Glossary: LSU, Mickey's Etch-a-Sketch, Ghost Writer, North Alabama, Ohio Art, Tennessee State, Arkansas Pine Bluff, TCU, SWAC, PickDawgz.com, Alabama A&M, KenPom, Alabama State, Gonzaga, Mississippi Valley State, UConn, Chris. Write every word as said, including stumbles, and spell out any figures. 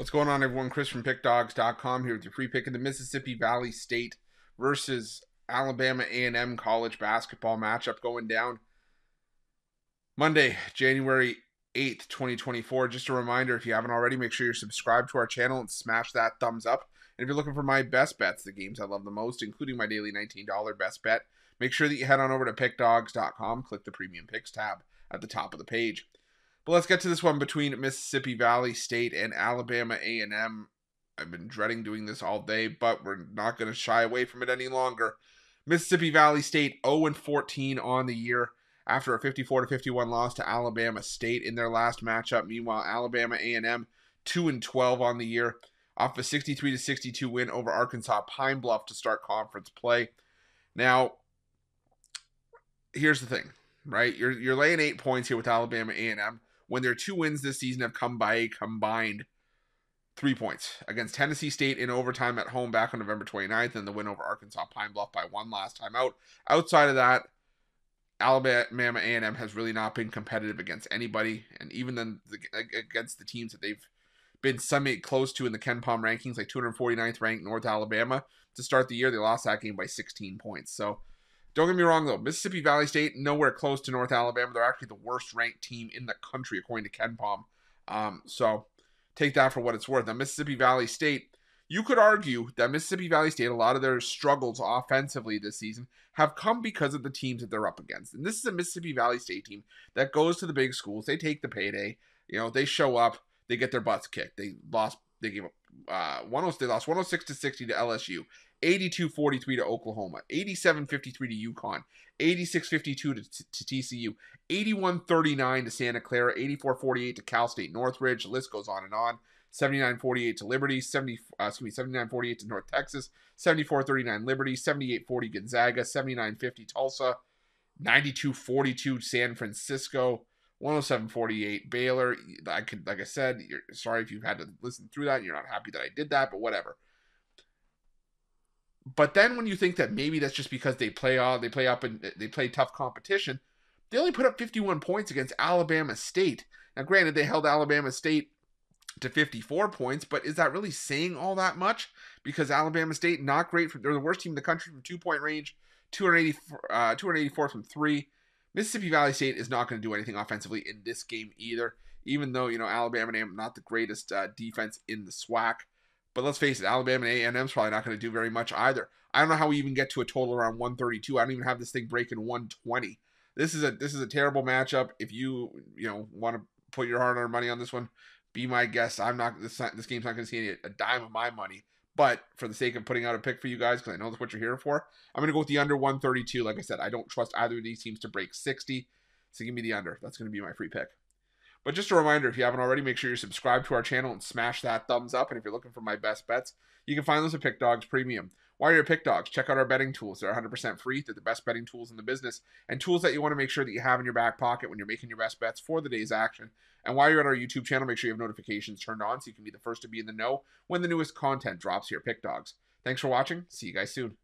What's going on, everyone? Chris from Pick Dawgz dot com here with your free pick of the Mississippi Valley State versus Alabama A and M college basketball matchup going down Monday, January eighth, twenty twenty-four. Just a reminder, if you haven't already, make sure you're subscribed to our channel and smash that thumbs up. And if you're looking for my best bets, the games I love the most, including my daily nineteen dollar best bet, make sure that you head on over to Pick Dawgz dot com, click the Premium Picks tab at the top of the page. But let's get to this one between Mississippi Valley State and Alabama A and M. I've been dreading doing this all day, but we're not going to shy away from it any longer. Mississippi Valley State oh and fourteen on the year after a fifty-four to fifty-one loss to Alabama State in their last matchup. Meanwhile, Alabama A and M two and twelve on the year, off a sixty-three to sixty-two win over Arkansas Pine Bluff to start conference play. Now, here's the thing, right? You're you're laying eight points here with Alabama A and M when their two wins this season have come by a combined three points against Tennessee State in overtime at home back on November twenty-ninth, and the win over Arkansas Pine Bluff by one last time out. Outside of that, Alabama A and M has really not been competitive against anybody, and even then the, against the teams that they've been semi-close to in the KenPom rankings, like two hundred forty-ninth ranked North Alabama to start the year. They lost that game by sixteen points. So don't get me wrong, though. Mississippi Valley State, nowhere close to North Alabama. They're actually the worst-ranked team in the country, according to KenPom. Um, so take that for what it's worth. Now, Mississippi Valley State, you could argue that Mississippi Valley State, a lot of their struggles offensively this season, have come because of the teams that they're up against. And this is a Mississippi Valley State team that goes to the big schools. They take the payday. You know, they show up. They get their butts kicked. They lost. They gave up. Uh, they lost one oh six to sixty to L S U, eighty-two forty-three to Oklahoma, eighty-seven fifty-three to UConn, eighty-six fifty-two to, to T C U, eighty-one thirty-nine to Santa Clara, eighty-four forty-eight to Cal State Northridge. The list goes on and on. seventy-nine forty-eight to Liberty, seventy, uh, excuse me, seventy-nine forty-eight to North Texas, seventy-four thirty-nine Liberty, seventy-eight forty Gonzaga, seventy-nine fifty Tulsa, ninety-two forty-two San Francisco, one oh seven forty-eight Baylor. I could, like I said, you're sorry if you've had to listen through that and you're not happy that I did that, but whatever. But then when you think that maybe that's just because they play all they play up and they play tough competition, they only put up fifty-one points against Alabama State. Now, granted, they held Alabama State to fifty-four points, but is that really saying all that much? Because Alabama State, not great. They're the worst team in the country from two-point range, two eighty-four, uh, two eighty-four from three. Mississippi Valley State is not going to do anything offensively in this game either, even though, you know, Alabama A and M not the greatest uh, defense in the SWAC. But let's face it, Alabama A and M is probably not going to do very much either. I don't know how we even get to a total around one thirty-two. I don't even have this thing breaking one twenty. This is a this is a terrible matchup. If you you know want to put your hard-earned money on this one, be my guest. I'm not this this game's not going to see any, a dime of my money. But for the sake of putting out a pick for you guys, because I know that's what you're here for, I'm going to go with the under one thirty-two. Like I said, I don't trust either of these teams to break sixty, so give me the under. That's going to be my free pick. But just a reminder, if you haven't already, make sure you're subscribed to our channel and smash that thumbs up. And if you're looking for my best bets, you can find those at PickDawgz Premium. While you're at PickDawgz, check out our betting tools. They're one hundred percent free. They're the best betting tools in the business, and tools that you want to make sure that you have in your back pocket when you're making your best bets for the day's action. And while you're at our YouTube channel, make sure you have notifications turned on so you can be the first to be in the know when the newest content drops here at PickDawgz. Thanks for watching. See you guys soon.